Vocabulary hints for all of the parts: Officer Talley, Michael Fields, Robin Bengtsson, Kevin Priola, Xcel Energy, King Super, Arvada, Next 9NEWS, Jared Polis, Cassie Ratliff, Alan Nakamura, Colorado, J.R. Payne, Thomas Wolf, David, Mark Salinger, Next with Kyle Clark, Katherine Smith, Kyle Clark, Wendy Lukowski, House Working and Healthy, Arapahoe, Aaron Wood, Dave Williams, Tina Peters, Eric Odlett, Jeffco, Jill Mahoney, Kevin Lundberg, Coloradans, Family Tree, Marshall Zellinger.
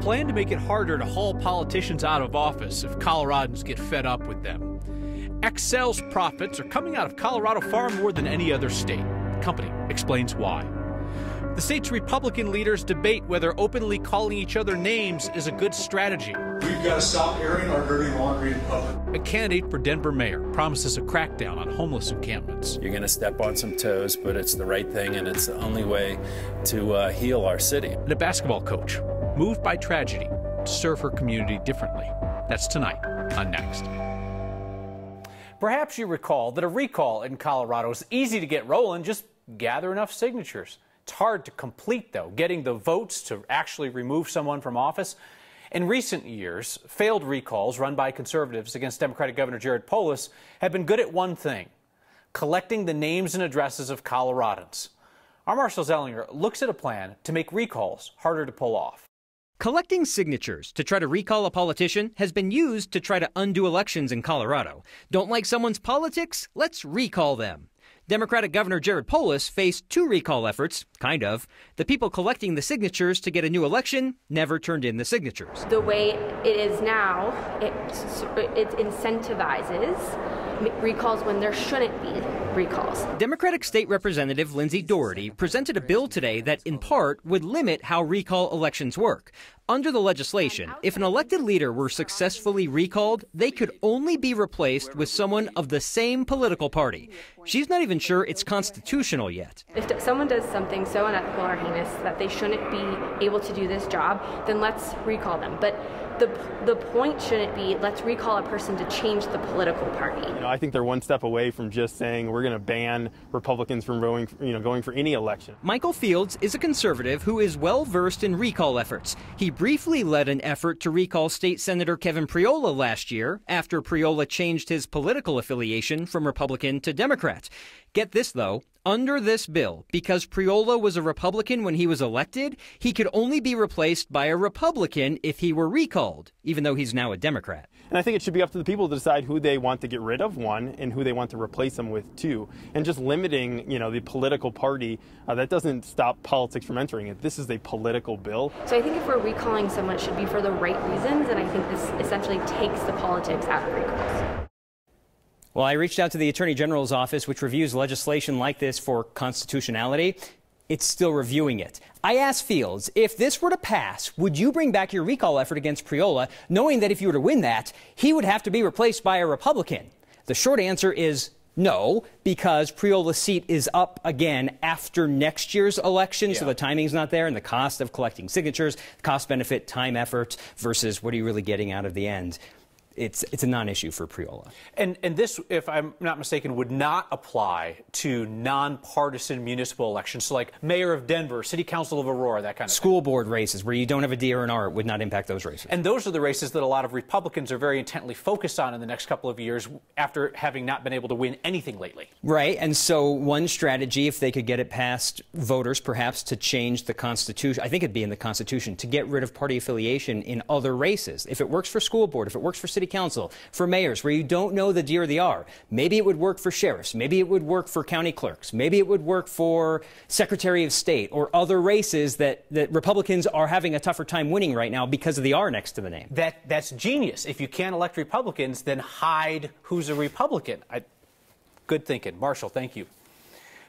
plan to make it harder to haul politicians out of office if Coloradans get fed up with them. Xcel's profits are coming out of Colorado far more than any other state. The company explains why. The state's Republican leaders debate whether openly calling each other names is a good strategy. We've got to stop airing our dirty laundry in public. A candidate for Denver mayor promises a crackdown on homeless encampments. You're going to step on some toes, but it's the right thing, and it's the only way to heal our city. And a basketball coach moved by tragedy to serve her community differently. That's tonight on Next. Perhaps you recall that a recall in Colorado is easy to get rolling. Just gather enough signatures. It's hard to complete, though, getting the votes to actually remove someone from office. In recent years, failed recalls run by conservatives against Democratic Governor Jared Polis have been good at one thing: collecting the names and addresses of Coloradans. Our Marshall Zellinger looks at a plan to make recalls harder to pull off. Collecting signatures to try to recall a politician has been used to try to undo elections in Colorado. Don't like someone's politics? Let's recall them. Democratic Governor Jared Polis faced two recall efforts, kind of. The people collecting the signatures to get a new election never turned in the signatures. The way it is now, it incentivizes recalls when there shouldn't be recalls. Democratic State Representative Lindsey Doherty presented a bill today that, in part, would limit how recall elections work. Under the legislation, if an elected leader were successfully recalled, they could only be replaced with someone of the same political party. She's not even sure it's constitutional yet. If someone does something so unethical or heinous that they shouldn't be able to do this job, then let's recall them. But the point shouldn't be let's recall a person to change the political party. You know, I think they're one step away from just saying we're going to ban Republicans from going for any election. Michael Fields is a conservative who is well versed in recall efforts. He briefly led an effort to recall State Senator Kevin Priola last year after Priola changed his political affiliation from Republican to Democrat. Get this, though. Under this bill, because Priola was a Republican when he was elected, he could only be replaced by a Republican if he were recalled, even though he's now a Democrat. And I think it should be up to the people to decide who they want to get rid of, one, and who they want to replace them with, two. And just limiting, you know, the political party, that doesn't stop politics from entering it. This is a political bill. So I think if we're recalling someone, it should be for the right reasons, and I think this essentially takes the politics out of recalls. Well, I reached out to the Attorney General's office, which reviews legislation like this for constitutionality. It's still reviewing it. I asked Fields, if this were to pass, would you bring back your recall effort against Priola, knowing that if you were to win that, he would have to be replaced by a Republican? The short answer is no, because Priola's seat is up again after next year's election, so the timing's not there, and the cost of collecting signatures, cost-benefit, time, effort, versus what are you really getting out of the end? It's a non-issue for Priola. And this, if I'm not mistaken, would not apply to nonpartisan municipal elections, so like mayor of Denver, city council of Aurora, that kind of School board races where you don't have a DRNR, it would not impact those races. And those are the races that a lot of Republicans are very intently focused on in the next couple of years after having not been able to win anything lately. Right, and so one strategy, if they could get it past voters, perhaps to change the Constitution, I think it'd be in the Constitution, to get rid of party affiliation in other races. If it works for school board, if it works for city council, for mayors where you don't know the D or the R. Maybe it would work for sheriffs. Maybe it would work for county clerks. Maybe it would work for secretary of state or other races that Republicans are having a tougher time winning right now because of the R next to the name. That's genius. If you can't elect Republicans, then hide who's a Republican. Good thinking. Marshall, thank you.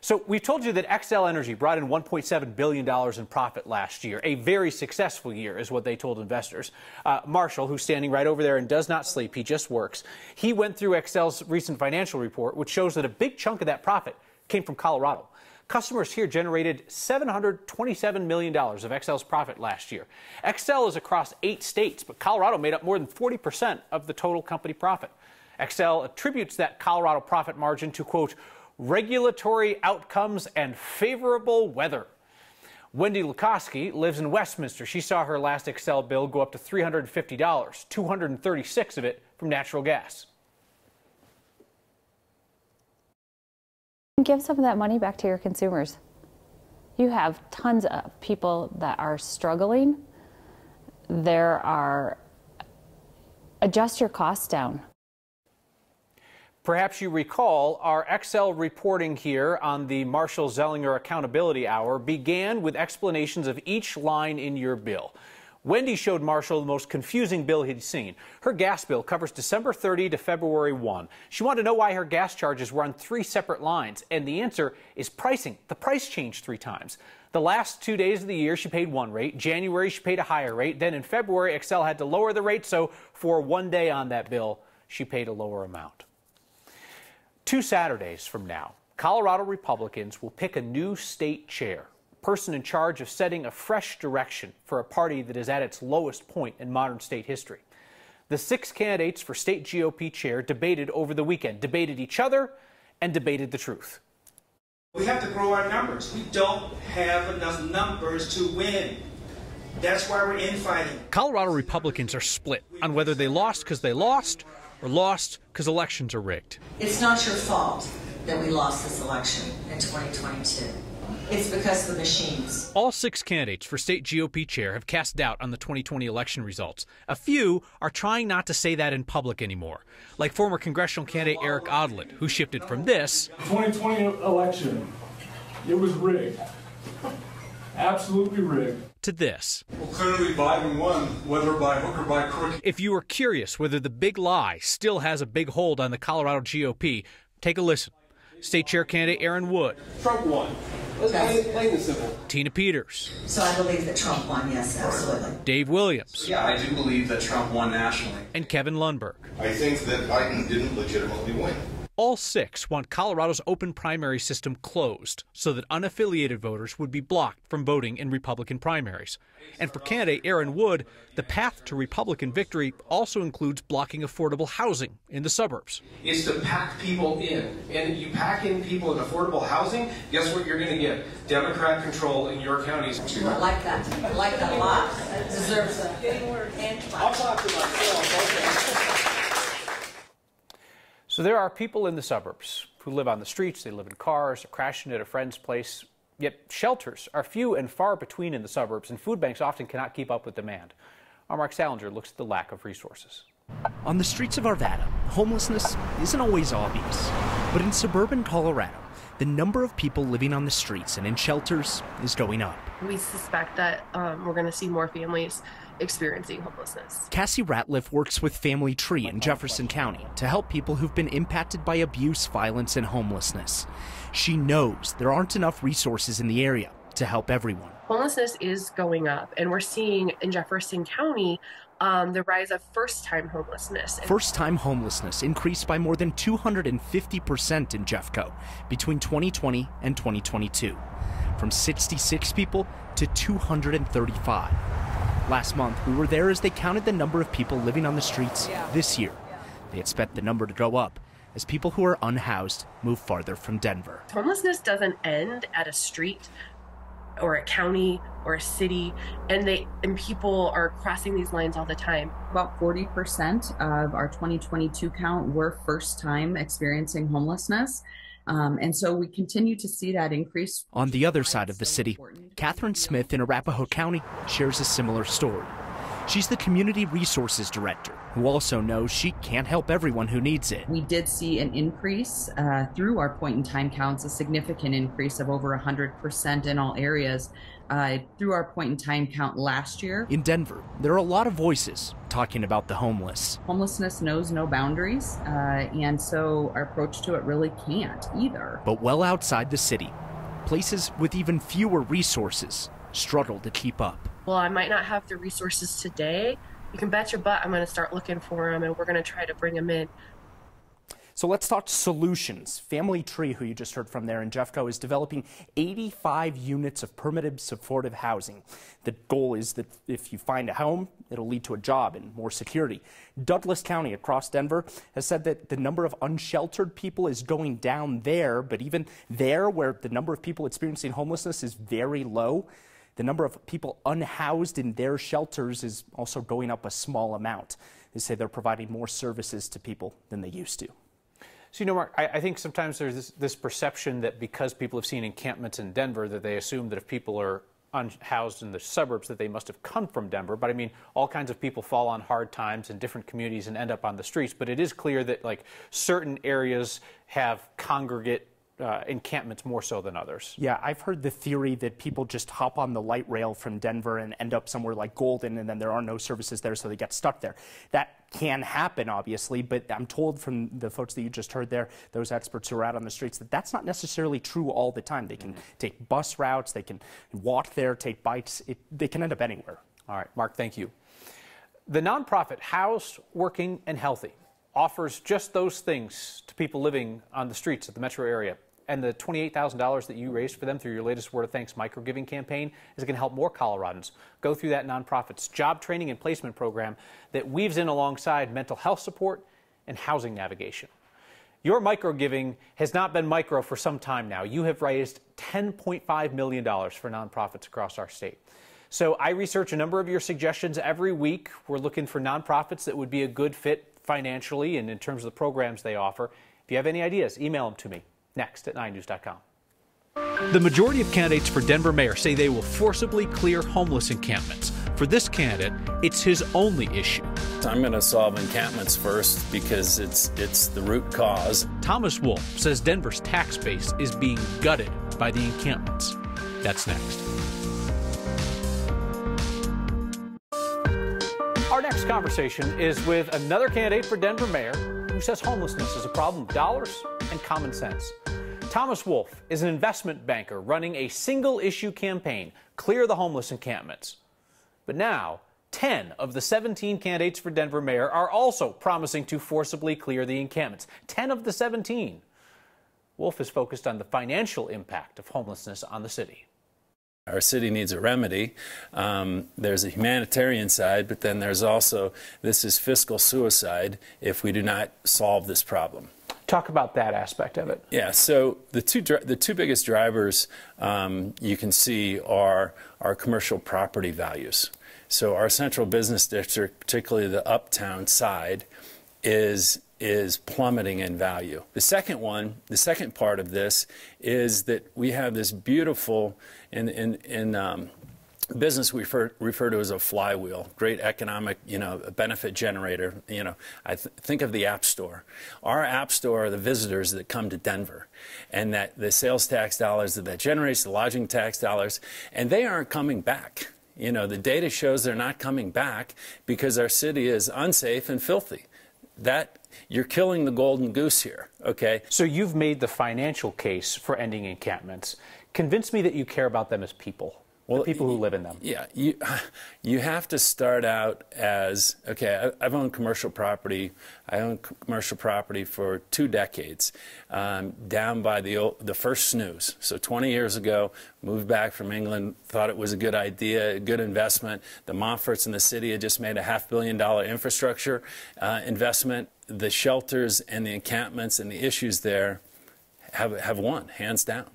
So we've told you that Xcel Energy brought in $1.7 billion in profit last year. A very successful year is what they told investors. Marshall, who's standing right over there and does not sleep, he just works. He went through Xcel's recent financial report, which shows that a big chunk of that profit came from Colorado. Customers here generated $727 million of Xcel's profit last year. Xcel is across 8 states, but Colorado made up more than 40% of the total company profit. Xcel attributes that Colorado profit margin to, quote, regulatory outcomes and favorable weather. Wendy Lukowski lives in Westminster. She saw her last Xcel bill go up to $350, $236 of it from natural gas. Give some of that money back to your consumers. You have tons of people that are struggling. Adjust your costs down. Perhaps you recall our Xcel reporting here on the Marshall Zellinger Accountability Hour began with explanations of each line in your bill. Wendy showed Marshall the most confusing bill he'd seen. Her gas bill covers December 30 to February 1. She wanted to know why her gas charges were on three separate lines, and the answer is pricing. The price changed three times. The last 2 days of the year, she paid one rate. January, she paid a higher rate. Then in February, Xcel had to lower the rate, so for one day on that bill, she paid a lower amount. 2 Saturdays from now, Colorado Republicans will pick a new state chair, a person in charge of setting a fresh direction for a party that is at its lowest point in modern state history. The 6 candidates for state GOP chair debated over the weekend, debated each other, and debated the truth. We have to grow our numbers. We don't have enough numbers to win. That's why we're infighting. Colorado Republicans are split on whether they lost because they lost or lost because elections are rigged. It's not your fault that we lost this election in 2022. It's because of the machines. All 6 candidates for state GOP chair have cast doubt on the 2020 election results. A few are trying not to say that in public anymore, like former congressional candidate Eric Odlett, who shifted from this. The 2020 election, it was rigged. Absolutely rigged. To this. Well, clearly Biden won, whether by hook or by crook. If you were curious whether the big lie still has a big hold on the Colorado GOP, take a listen. State chair candidate Aaron Wood. Trump won. Plain and simple. Tina Peters. So I believe that Trump won, yes, absolutely. Dave Williams. Yeah, I do believe that Trump won nationally. And Kevin Lundberg. I think that Biden didn't legitimately win. All 6 want Colorado's open primary system closed so that unaffiliated voters would be blocked from voting in Republican primaries. And for candidate Aaron Wood, the path to Republican victory also includes blocking affordable housing in the suburbs. It's to pack people in. And you pack in people in affordable housing, guess what you're going to get? Democrat control in your counties. I like that. I like that a lot. It deserves a good word and clap. I'll talk to myself. Okay. So there are people in the suburbs who live on the streets, they live in cars, they're crashing at a friend's place, yet shelters are few and far between in the suburbs, and food banks often cannot keep up with demand. Our Mark Salinger looks at the lack of resources. On the streets of Arvada, homelessness isn't always obvious, but in suburban Colorado, the number of people living on the streets and in shelters is going up. We suspect that we're going to see more families experiencing homelessness. Cassie Ratliff works with Family Tree in Jefferson County to help people who've been impacted by abuse, violence, and homelessness. She knows there aren't enough resources in the area to help everyone. Homelessness is going up, and we're seeing in Jefferson County the rise of first-time homelessness. First-time homelessness increased by more than 250% in Jeffco between 2020 and 2022, from 66 people to 235. Last month, we were there as they counted the number of people living on the streets this year. They expect the number to go up as people who are unhoused move farther from Denver. Homelessness doesn't end at a street or a county or a city, and people are crossing these lines all the time. About 40% of our 2022 count were first time experiencing homelessness. And so we continue to see that increase. On the other side of the city, Katherine Smith in Arapahoe County shares a similar story. She's the community resources director, who also knows she can't help everyone who needs it. We did see an increase through our point-in-time counts, a significant increase of over 100% in all areas through our point-in-time count last year. In Denver, there are a lot of voices talking about the homeless. Homelessness knows no boundaries, and so our approach to it really can't either. But well outside the city, places with even fewer resources struggle to keep up. Well, I might not have the resources today. You can bet your butt I'm going to start looking for them, and we're going to try to bring them in. So let's talk solutions. Family Tree, who you just heard from there in Jeffco, is developing 85 units of permitted supportive housing. The goal is that if you find a home, it'll lead to a job and more security. Douglas County across Denver has said that the number of unsheltered people is going down there, but even there where the number of people experiencing homelessness is very low, the number of people unhoused in their shelters is also going up a small amount. They say they're providing more services to people than they used to. So, you know, Mark, I think sometimes there's this perception that because people have seen encampments in Denver, that they assume that if people are unhoused in the suburbs, that they must have come from Denver. But I mean, all kinds of people fall on hard times in different communities and end up on the streets. But it is clear that, like, certain areas have congregate encampments more so than others. Yeah, I've heard the theory that people just hop on the light rail from Denver and end up somewhere like Golden, and then there are no services there, so they get stuck there. That can happen, obviously, but I'm told from the folks that you just heard there, those experts who are out on the streets, that that's not necessarily true all the time. They can take bus routes, they can walk there, take bikes, they can end up anywhere. All right, Mark, thank you. The nonprofit House Working and Healthy offers just those things to people living on the streets of the metro area. And the $28,000 that you raised for them through your latest Word of Thanks micro-giving campaign is going to help more Coloradans go through that nonprofit's job training and placement program that weaves in alongside mental health support and housing navigation. Your micro-giving has not been micro for some time now. You have raised $10.5 million for nonprofits across our state. So I research a number of your suggestions every week. We're looking for nonprofits that would be a good fit financially and in terms of the programs they offer. If you have any ideas, email them to me. Next at 9news.com. The majority of candidates for Denver mayor say they will forcibly clear homeless encampments. For this candidate, it's his only issue. I'm going to solve encampments first because it's the root cause. Thomas Wolf says Denver's tax base is being gutted by the encampments. That's next. Our next conversation is with another candidate for Denver mayor who says homelessness is a problem of dollars and common sense. Thomas Wolf is an investment banker running a single-issue campaign, Clear the Homeless Encampments. But now, 10 of the 17 candidates for Denver mayor are also promising to forcibly clear the encampments. 10 of the 17. Wolf is focused on the financial impact of homelessness on the city. Our city needs a remedy. There's a humanitarian side, but then there's also, this is fiscal suicide if we do not solve this problem. Talk about that aspect of it. Yeah, so the two biggest drivers you can see are our commercial property values. So our central business district, particularly the uptown side, is plummeting in value. The second one, the second part of this, is that we have this beautiful, in business we refer to as a flywheel, great economic, benefit generator. I think of the App Store. Our App Store are the visitors that come to Denver, and that the sales tax dollars that generates, the lodging tax dollars, and they aren't coming back. The data shows they're not coming back because our city is unsafe and filthy. That you're killing the golden goose here, okay? So you've made the financial case for ending encampments. Convince me that you care about them as people. Well, people who live in them. Yeah, you have to start out as, okay, I've owned commercial property. I owned commercial property for 2 decades down by the first snooze. So 20 years ago, moved back from England, thought it was a good idea, a good investment. The Montforts in the city had just made a $500 million infrastructure investment. The shelters and the encampments and the issues there have won, hands down.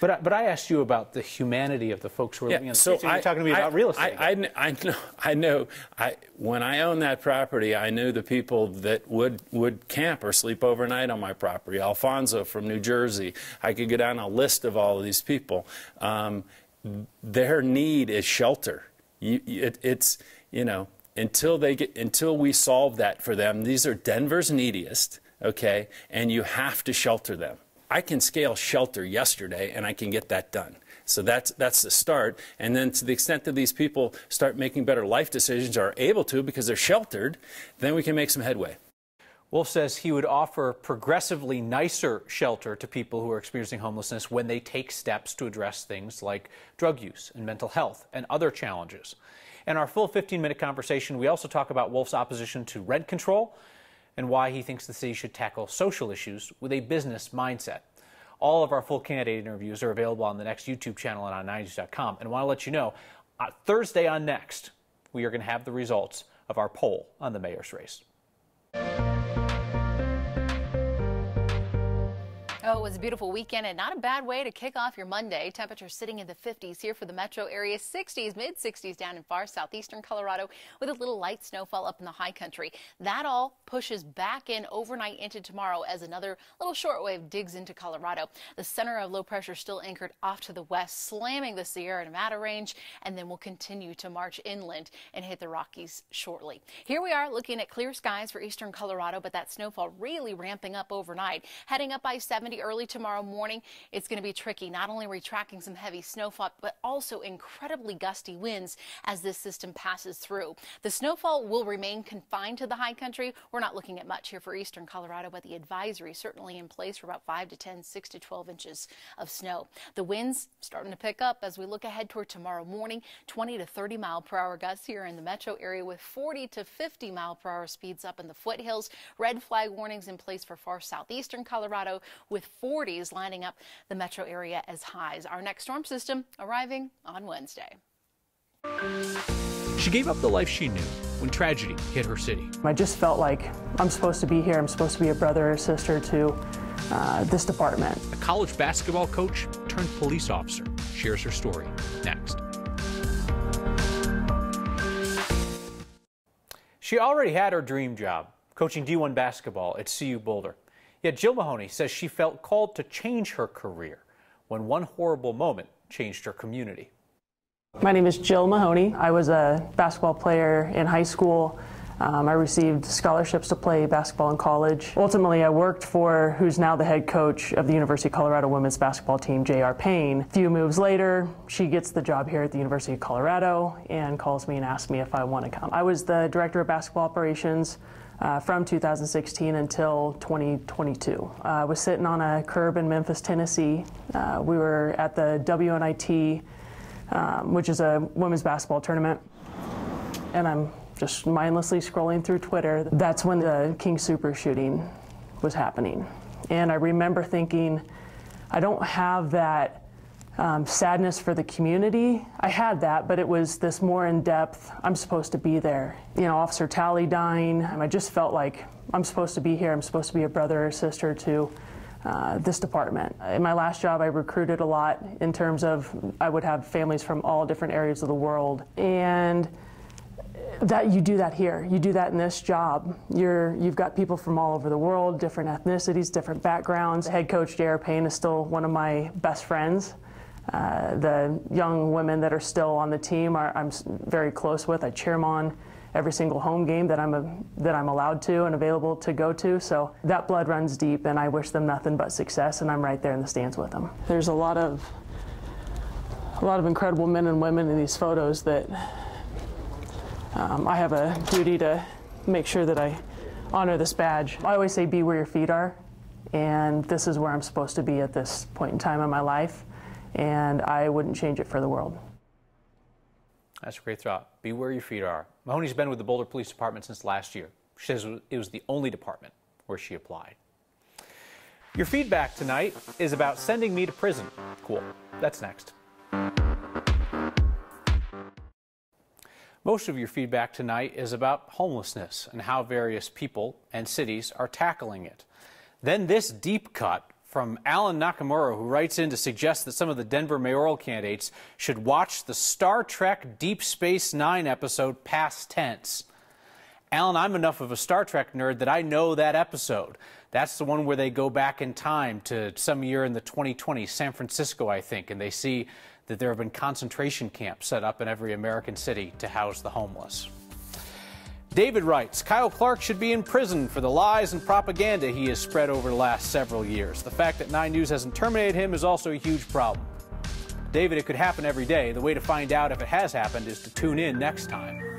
But I asked you about the humanity of the folks who are living in the streets. You're talking to me about real estate. I know, when I owned that property, I knew the people that would camp or sleep overnight on my property. Alfonso from New Jersey. I could go down a list of all of these people. Their need is shelter. Until we solve that for them, these are Denver's neediest, okay, and you have to shelter them. I can scale shelter yesterday, and I can get that done. So that's the start. And then to the extent that these people start making better life decisions or are able to because they're sheltered, then we can make some headway. Wolf says he would offer progressively nicer shelter to people who are experiencing homelessness when they take steps to address things like drug use and mental health and other challenges. In our full 15-minute conversation, we also talk about Wolf's opposition to rent control and why he thinks the city should tackle social issues with a business mindset. All of our full candidate interviews are available on the Next YouTube channel and on 9news.com. And I want to let you know, Thursday on Next, we are going to have the results of our poll on the mayor's race. Oh, it was a beautiful weekend and not a bad way to kick off your Monday. Temperatures sitting in the 50s here for the metro area, 60s, mid-60s down in far southeastern Colorado with a little light snowfall up in the high country. That all pushes back in overnight into tomorrow as another little short wave digs into Colorado. The center of low pressure still anchored off to the west, slamming the Sierra Nevada range, and then will continue to march inland and hit the Rockies shortly. Here we are looking at clear skies for eastern Colorado, but that snowfall really ramping up overnight, heading up by 70 early early tomorrow morning. It's going to be tricky. Not only are we tracking some heavy snowfall, but also incredibly gusty winds as this system passes through. The snowfall will remain confined to the high country. We're not looking at much here for eastern Colorado, but the advisory certainly in place for about 5 to 10, 6 to 12 inches of snow. The winds starting to pick up as we look ahead toward tomorrow morning. 20 to 30 mile per hour gusts here in the metro area with 40 to 50 mile per hour speeds up in the foothills. Red flag warnings in place for far southeastern Colorado with 40s lining up the metro area as highs. Our next storm system arriving on Wednesday. She gave up the life she knew when tragedy hit her city. I just felt like I'm supposed to be here. I'm supposed to be a brother or sister to this department. A college basketball coach turned police officer shares her story next. She already had her dream job, coaching D1 basketball at CU Boulder. Yet Jill Mahoney says she felt called to change her career when one horrible moment changed her community. My name is Jill Mahoney. I was a basketball player in high school. I received scholarships to play basketball in college. Ultimately, I worked for who's now the head coach of the University of Colorado women's basketball team, J.R. Payne. A few moves later, she gets the job here at the University of Colorado and calls me and asks me if I want to come. I was the director of basketball operations from 2016 until 2022. I was sitting on a curb in Memphis, Tennessee. We were at the WNIT, which is a women's basketball tournament, and I'm just mindlessly scrolling through Twitter. That's when the King Super shooting was happening. And I remember thinking, I don't have that sadness for the community. I had that, but it was this more in-depth, I'm supposed to be there. You know, Officer Talley dying, I just felt like I'm supposed to be here. I'm supposed to be a brother or sister to this department. In my last job, I recruited a lot in terms of I would have families from all different areas of the world. And that you do that here, you do that in this job. You've got people from all over the world, different ethnicities, different backgrounds. Head coach J.R. Payne is still one of my best friends. The young women that are still on the team I'm very close with. I cheer them on every single home game that I'm allowed to and available to go to. So that blood runs deep, and I wish them nothing but success. And I'm right there in the stands with them. There's a lot of incredible men and women in these photos that. I have a duty to make sure that I honor this badge. I always say be where your feet are, and this is where I'm supposed to be at this point in time in my life, and I wouldn't change it for the world. That's a great thought. Be where your feet are. Mahoney's been with the Boulder Police Department since last year. She says it was the only department where she applied. Your feedback tonight is about sending me to prison. Cool. That's next. Most of your feedback tonight is about homelessness and how various people and cities are tackling it. Then this deep cut from Alan Nakamura, who writes in to suggest that some of the Denver mayoral candidates should watch the Star Trek Deep Space Nine episode Past Tense. Alan, I'm enough of a Star Trek nerd that I know that episode. That's the one where they go back in time to some year in the 2020s, San Francisco, I think, and they see that there have been concentration camps set up in every American city to house the homeless. David writes, Kyle Clark should be in prison for the lies and propaganda he has spread over the last several years. The fact that 9 News hasn't terminated him is also a huge problem. David, it could happen every day. The way to find out if it has happened is to tune in next time.